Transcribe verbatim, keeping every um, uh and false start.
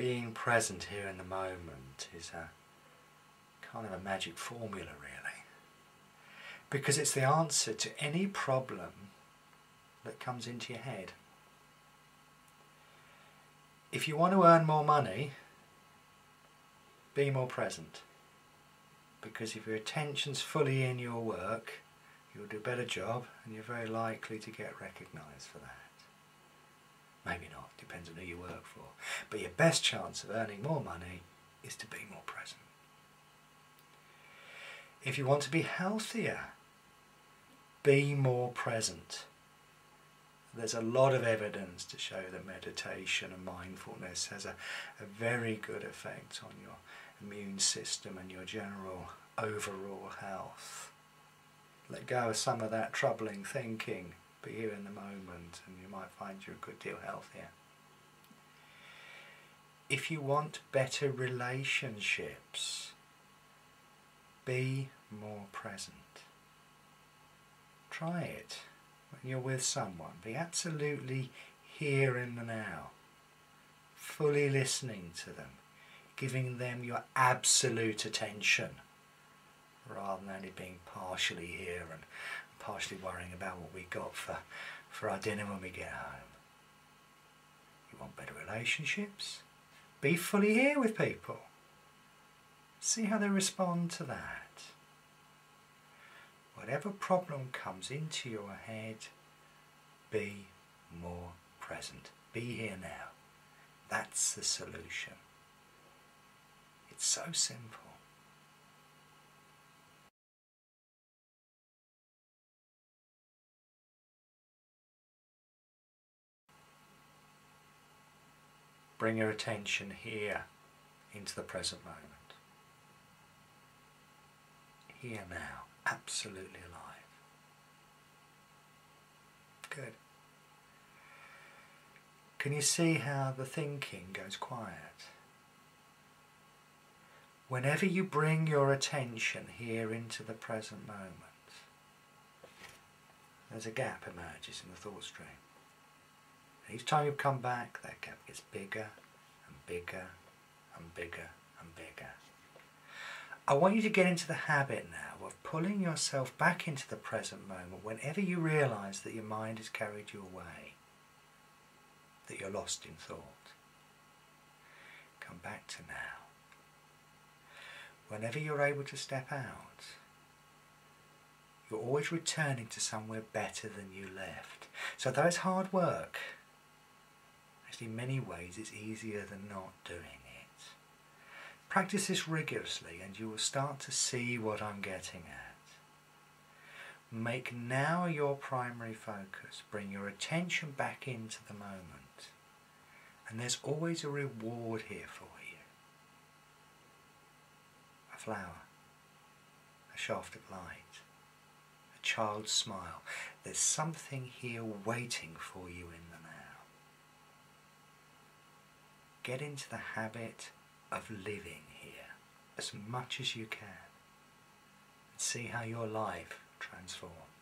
being present here in the moment is a kind of a magic formula, really, because it's the answer to any problem that comes into your head. If you want to earn more money, be more present, because if your attention's fully in your work, you'll do a better job and you're very likely to get recognised for that. Maybe not, depends on who you work for. But your best chance of earning more money is to be more present. If you want to be healthier, be more present. There's a lot of evidence to show that meditation and mindfulness has a, a very good effect on your immune system and your general overall health. Let go of some of that troubling thinking, be here in the moment, and you might find you're a good deal healthier. If you want better relationships, be more present. Try it. When you're with someone, be absolutely here in the now, fully listening to them, giving them your absolute attention, rather than only being partially here and partially worrying about what we got for, for our dinner when we get home. You want better relationships? Be fully here with people. See how they respond to that. Whatever problem comes into your head, be more present. Be here now. That's the solution. It's so simple. Bring your attention here into the present moment. Here now. Absolutely alive. Good. Can you see how the thinking goes quiet? Whenever you bring your attention here into the present moment, there's a gap emerges in the thought stream. And each time you come back, that gap gets bigger and bigger and bigger and bigger. I want you to get into the habit now of pulling yourself back into the present moment whenever you realise that your mind has carried you away, that you're lost in thought. Come back to now. Whenever you're able to step out, you're always returning to somewhere better than you left. So though it's hard work, actually in many ways it's easier than not doing it. Practice this rigorously and you will start to see what I'm getting at. Make now your primary focus. Bring your attention back into the moment. And there's always a reward here for you. A flower, a shaft of light, a child's smile. There's something here waiting for you in the now. Get into the habit of living here as much as you can, and see how your life transforms.